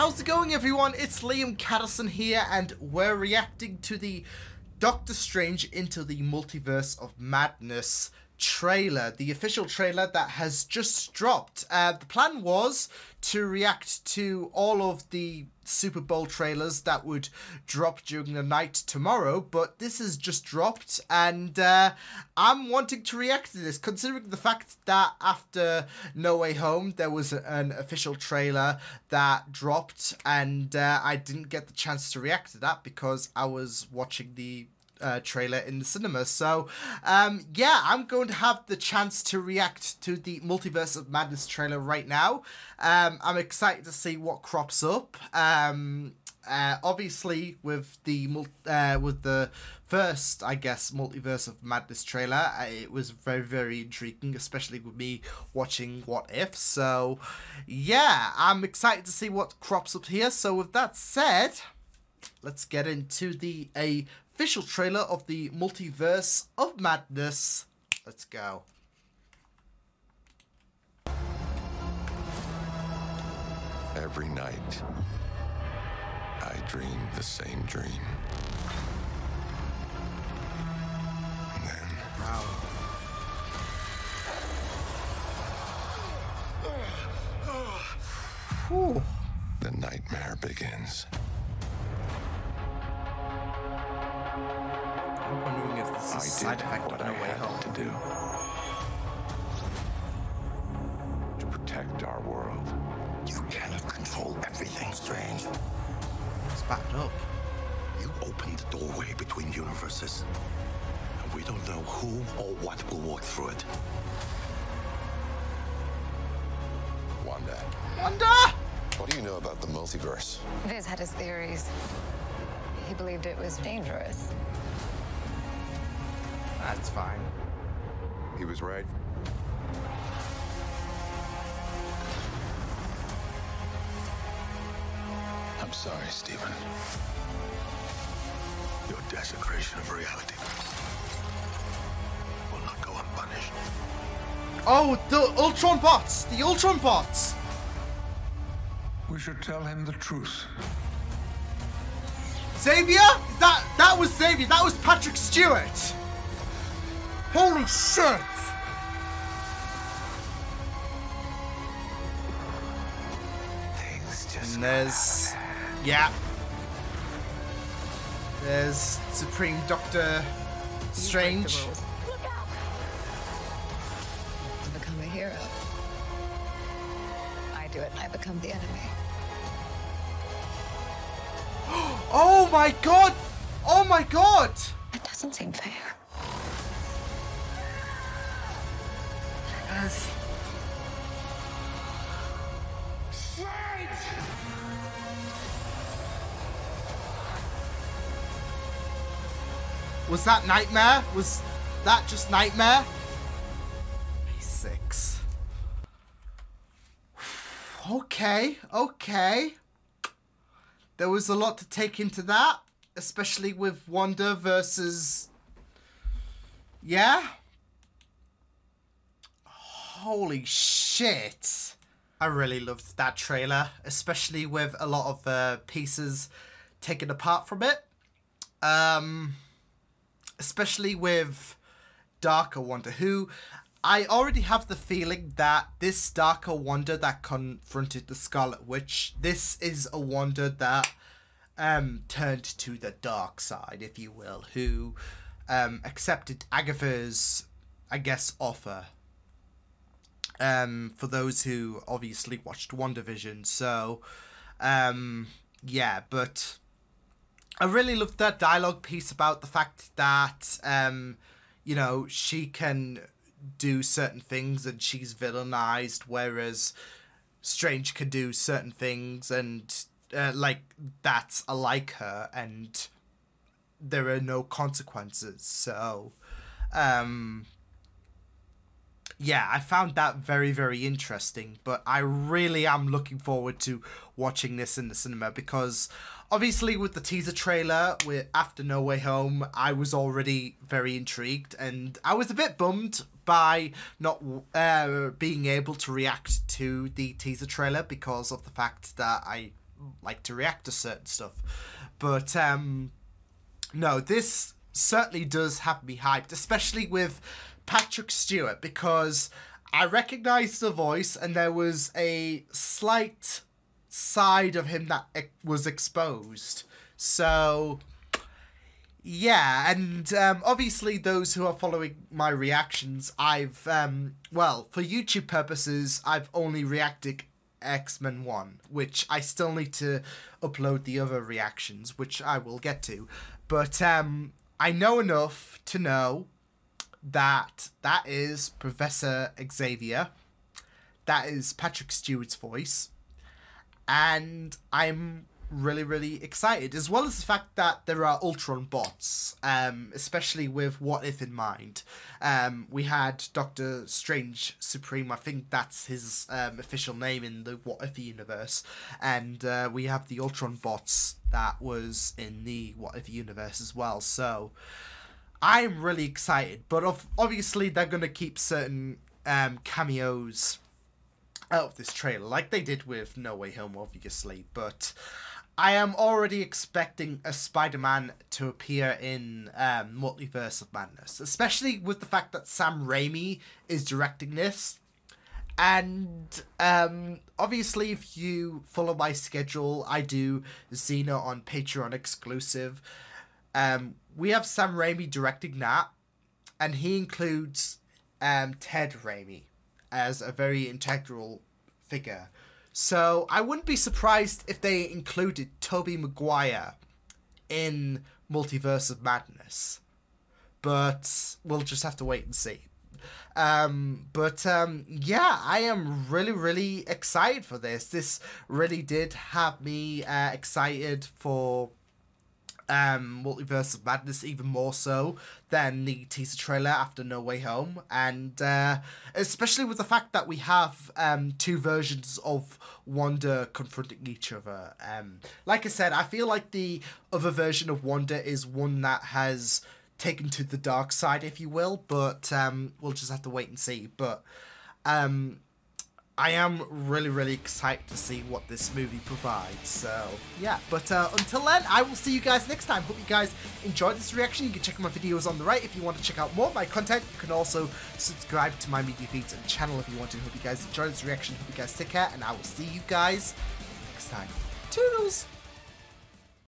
How's it going, everyone? It's Liam Catterson here, and we're reacting to the Doctor Strange into the Multiverse of Madness trailer, the official trailer that has just dropped. The plan was to react to all of the Super Bowl trailers that would drop during the night tomorrow, but this has just dropped, and I'm wanting to react to this, considering the fact that after No Way Home there was an official trailer that dropped, and I didn't get the chance to react to that because I was watching the trailer in the cinema. So yeah, I'm going to have the chance to react to the Multiverse of Madness trailer right now. I'm excited to see what crops up. Obviously, with the first, I guess, Multiverse of Madness trailer, it was very, very intriguing, especially with me watching What If. So yeah, I'm excited to see what crops up here. So with that said, let's get into the official trailer of the Multiverse of Madness. Let's go. Every night, I dream the same dream. And then, wow. Whew. The nightmare begins. I'm wondering if this is a side effect of No Way Home. To do to protect our world. You cannot control everything, Strange. It's backed up. You opened the doorway between universes, and we don't know who or what will walk through it. Wanda. Wanda! What do you know about the multiverse? Viz had his theories. He believed it was dangerous. That's fine. He was right. I'm sorry, Stephen. Your desecration of reality will not go unpunished. Oh, the Ultron bots! The Ultron bots! We should tell him the truth. Xavier? That was Xavier. That was Patrick Stewart. Holy shit! Things just there's Supreme Doctor Strange. Look out. I become a hero. I do it and I become the enemy. Oh my god! Oh my god! That doesn't seem fair. Strange! Was that nightmare? Was that just nightmare? May 6. Okay, okay. There was a lot to take into that, especially with Wanda versus. Yeah. Holy shit. I really loved that trailer, especially with a lot of pieces taken apart from it. Especially with darker Wanda, who I already have the feeling that this darker Wanda that confronted the Scarlet Witch, this is a Wanda that turned to the dark side, if you will, who accepted Agatha's, I guess, offer. For those who obviously watched WandaVision. So, yeah, but I really loved that dialogue piece about the fact that, you know, she can do certain things and she's villainized, whereas Strange can do certain things and, like, that's like her and there are no consequences. So, yeah, I found that very, very interesting, but I really am looking forward to watching this in the cinema because obviously with the teaser trailer after No Way Home, I was already very intrigued and I was a bit bummed by not being able to react to the teaser trailer because of the fact that I like to react to certain stuff. But no, this certainly does have me hyped, especially with Patrick Stewart, because I recognized the voice and there was a slight side of him that was exposed. So yeah, and obviously those who are following my reactions, I've, well, for YouTube purposes, I've only reacted X-Men 1, which I still need to upload the other reactions, which I will get to. But I know enough to know that that is Professor Xavier, that is Patrick Stewart's voice, and I'm really, really excited, as well as the fact that there are Ultron bots, especially with What If in mind. We had Dr. Strange Supreme, I think that's his official name in the What If universe, and we have the Ultron bots that was in the What If universe as well, so I'm really excited. But obviously they're going to keep certain cameos out of this trailer, like they did with No Way Home, obviously, but I am already expecting a Spider-Man to appear in Multiverse of Madness, especially with the fact that Sam Raimi is directing this. And obviously, if you follow my schedule, I do Xena on Patreon exclusive. We have Sam Raimi directing that, and he includes Ted Raimi as a very integral figure. So I wouldn't be surprised if they included Tobey Maguire in Multiverse of Madness. But we'll just have to wait and see. Yeah, I am really, really excited for this. This really did have me excited for Multiverse of Madness, even more so than the teaser trailer after No Way Home, and especially with the fact that we have two versions of Wanda confronting each other. Like I said, I feel like the other version of Wanda is one that has taken to the dark side, if you will, but we'll just have to wait and see. But I am really, really excited to see what this movie provides, so yeah. But until then, I will see you guys next time. Hope you guys enjoyed this reaction. You can check out my videos on the right if you want to check out more of my content. You can also subscribe to my media feeds and channel if you want to. Hope you guys enjoyed this reaction. Hope you guys take care, and I will see you guys next time. Toodles!